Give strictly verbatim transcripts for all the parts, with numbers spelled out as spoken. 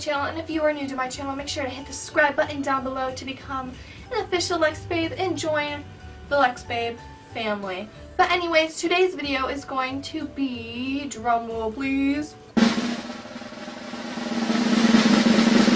channel, and if you are new to my channel, make sure to hit the subscribe button down below to become an official Lex Babe and join the Lex Babe family. But anyways, today's video is going to be, drum roll please,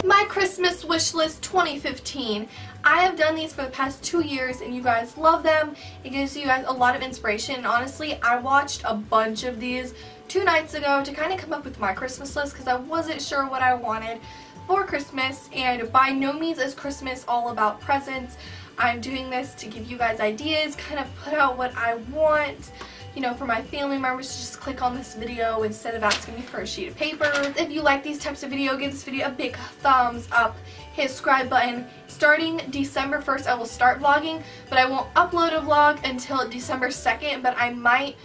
my Christmas wish list twenty fifteen. I have done these for the past two years and you guys love them. It gives you guys a lot of inspiration, and honestly I watched a bunch of these two nights ago to kind of come up with my Christmas list because I wasn't sure what I wanted for Christmas, and by no means is Christmas all about presents. I'm doing this to give you guys ideas, kind of put out what I want, you know, for my family members to just click on this video instead of asking me for a sheet of paper. If you like these types of videos, give this video a big thumbs up, hit the subscribe button. Starting December first, I will start vlogging, but I won't upload a vlog until December second, but I might,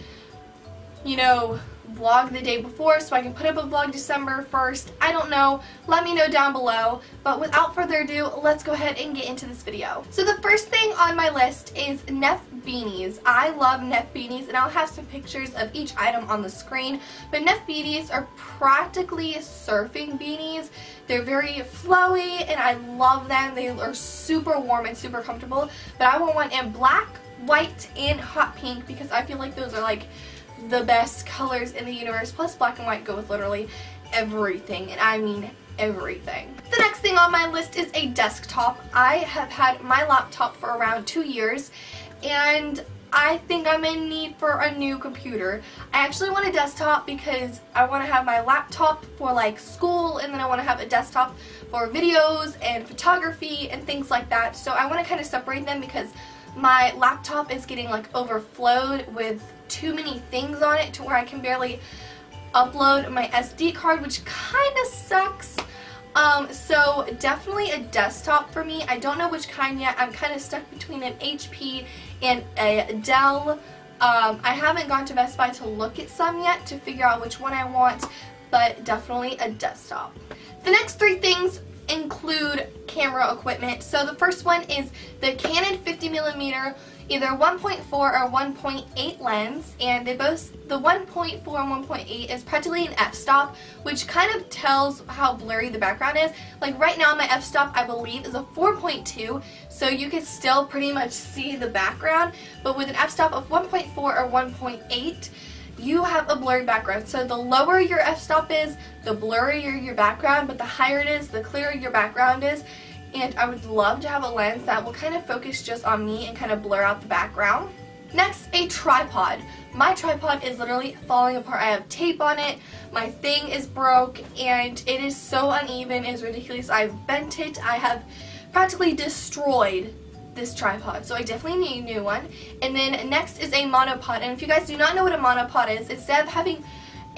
you know, vlog the day before so I can put up a vlog December first. I don't know. Let me know down below. But without further ado, let's go ahead and get into this video. So the first thing on my list is Neff beanies. I love Neff beanies, and I'll have some pictures of each item on the screen. But Neff beanies are practically surfing beanies. They're very flowy and I love them. They are super warm and super comfortable. But I want one in black, white, and hot pink because I feel like those are like the best colors in the universe. Plus black and white go with literally everything, and I mean everything. The next thing on my list is a desktop. I have had my laptop for around two years and I think I'm in need for a new computer. I actually want a desktop because I want to have my laptop for like school, and then I want to have a desktop for videos and photography and things like that. So I want to kind of separate them because my laptop is getting like overflowed with too many things on it to where I can barely upload my S D card, which kind of sucks. Um, so definitely a desktop for me. I don't know which kind yet. I'm kind of stuck between an H P and a Dell. Um, I haven't gone to Best Buy to look at some yet to figure out which one I want, but definitely a desktop. The next three things include camera equipment. So the first one is the Canon fifty millimeter either one point four or one point eight lens, and they both, the one point four and one point eight is practically an f-stop, which kind of tells how blurry the background is. Like right now my f-stop I believe is a four point two, so you can still pretty much see the background, but with an f-stop of one point four or one point eight you have a blurry background. So the lower your f-stop is, the blurrier your background, but the higher it is, the clearer your background is. And I would love to have a lens that will kind of focus just on me and kind of blur out the background. Next, a tripod. My tripod is literally falling apart. I have tape on it, my thing is broke, and it is so uneven, it's ridiculous. I've bent it, I have practically destroyed this tripod, so I definitely need a new one. And then next is a monopod, and if you guys do not know what a monopod is, instead of having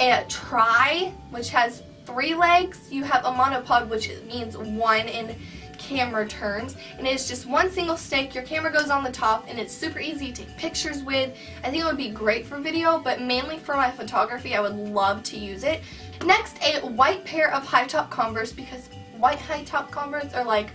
a tri, which has three legs, you have a monopod, which means one in camera turns, and it's just one single stick. Your camera goes on the top and it's super easy to take pictures with. I think it would be great for video, but mainly for my photography I would love to use it. Next, a white pair of high top Converse, because white high top Converse are like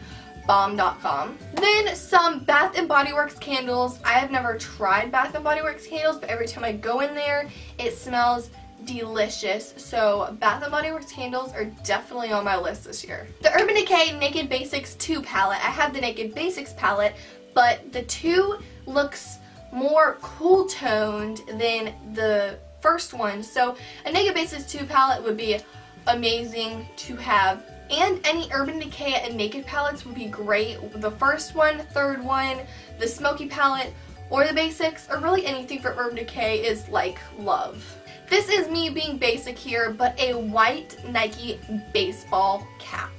bomb dot com. Then some Bath and Body Works candles. I have never tried Bath and Body Works candles, but every time I go in there it smells delicious. So Bath and Body Works candles are definitely on my list this year. The Urban Decay Naked Basics two palette. I have the Naked Basics palette, but the two looks more cool toned than the first one. So a Naked Basics two palette would be amazing to have, and any Urban Decay and Naked palettes would be great. The first one, third one, the Smoky palette, or the Basics, or really anything for Urban Decay is like love. This is me being basic here, but a white Nike baseball cap.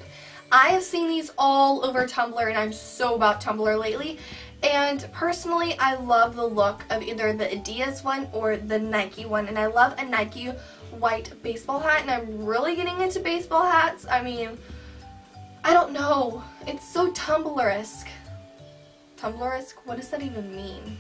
I have seen these all over Tumblr, and I'm so about Tumblr lately. And personally, I love the look of either the Adidas one or the Nike one, and I love a Nike white baseball hat, and I'm really getting into baseball hats. I mean, I don't know. It's so Tumblr-esque. Tumblr-esque? What does that even mean?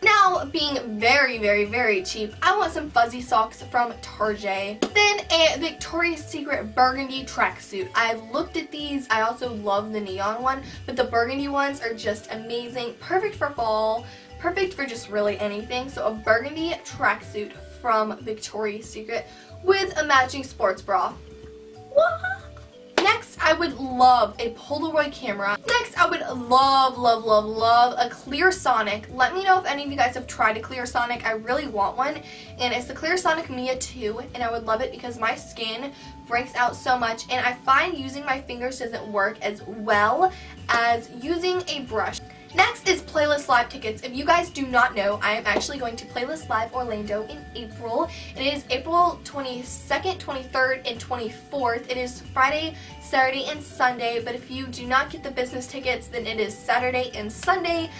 Now, being very, very, very cheap, I want some fuzzy socks from Tarjay. Then a Victoria's Secret burgundy tracksuit. I've looked at these. I also love the neon one, but the burgundy ones are just amazing. Perfect for fall, perfect for just really anything. So a burgundy tracksuit from Victoria's Secret with a matching sports bra. What? I would love a Polaroid camera. Next, I would love, love, love, love a ClearSonic. Let me know if any of you guys have tried a ClearSonic. I really want one. And it's the ClearSonic Mia two, and I would love it because my skin breaks out so much, and I find using my fingers doesn't work as well as using a brush. Next is Playlist Live tickets. If you guys do not know, I am actually going to Playlist Live Orlando in April. It is April twenty-second, twenty-third, and twenty-fourth. It is Friday, Saturday, and Sunday, but if you do not get the business tickets, then it is Saturday and Sunday.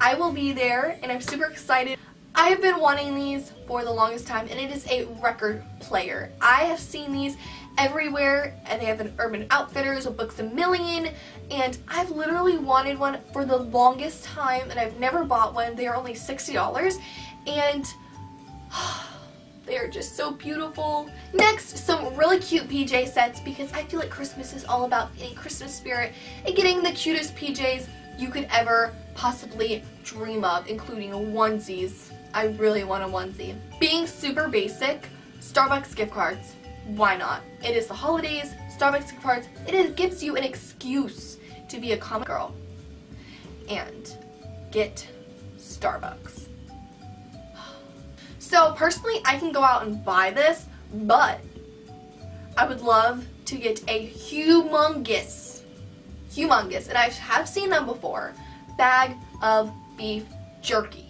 I will be there, and I'm super excited. I have been wanting these for the longest time, and it is a record player. I have seen these everywhere, and they have an Urban Outfitters, a Books a Million, and I've literally wanted one for the longest time, and I've never bought one. They are only sixty dollars, and they are just so beautiful. Next, some really cute P J sets, because I feel like Christmas is all about getting Christmas spirit and getting the cutest P Js you could ever possibly dream of, including onesies. I really want a onesie. Being super basic, Starbucks gift cards. Why not? It is the holidays, Starbucks gift cards. It is, gives you an excuse to be a common girl and get Starbucks. So personally, I can go out and buy this, but I would love to get a humongous, humongous, and I have seen them before, bag of beef jerky.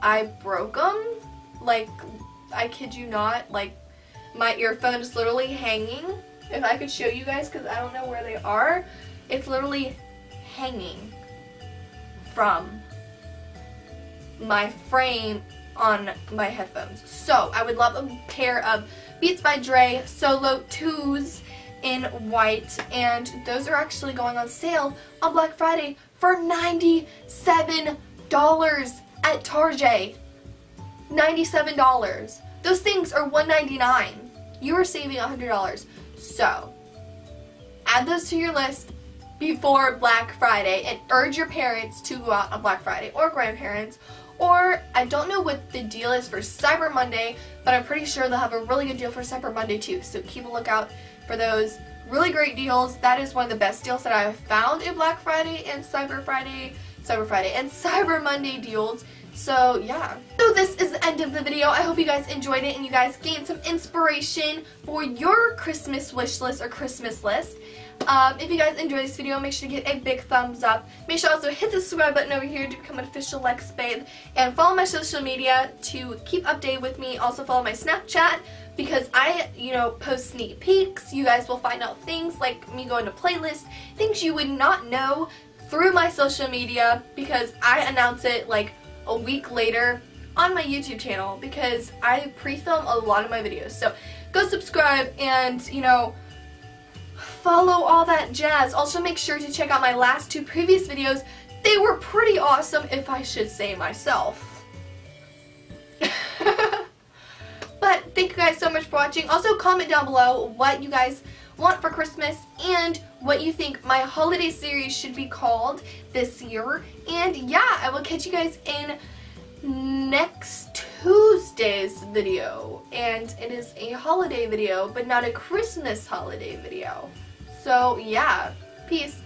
I broke them, like, I kid you not, like, my earphone is literally hanging. If I could show you guys, because I don't know where they are, it's literally hanging from my frame on my headphones. So, I would love a pair of Beats by Dre Solo twos in white, and those are actually going on sale on Black Friday for ninety-seven dollars. At Tarjay, ninety-seven dollars. Those things are one ninety-nine. You are saving one hundred dollars. So, add those to your list before Black Friday and urge your parents to go out on Black Friday or grandparents Or I don't know what the deal is for Cyber Monday, but I'm pretty sure they'll have a really good deal for Cyber Monday too. So keep a lookout for those really great deals. That is one of the best deals that I have found in Black Friday and Cyber Friday, Cyber Friday and Cyber Monday deals. So yeah. So this is the end of the video. I hope you guys enjoyed it and you guys gained some inspiration for your Christmas wish list or Christmas list. Um, if you guys enjoyed this video, make sure to get a big thumbs up. Make sure also hit the subscribe button over here to become an official Lex Babe. And follow my social media to keep updated with me. Also follow my Snapchat because I, you know, post sneak peeks. You guys will find out things like me going to playlists, things you would not know through my social media because I announce it like a week later on my YouTube channel because I pre-film a lot of my videos. So go subscribe and, you know, follow all that jazz. Also make sure to check out my last two previous videos. They were pretty awesome, if I should say myself. But thank you guys so much for watching. Also comment down below what you guys want for Christmas and what you think my holiday series should be called this year. And yeah, I will catch you guys in next Tuesday's video, and it is a holiday video but not a Christmas holiday video. So yeah, peace.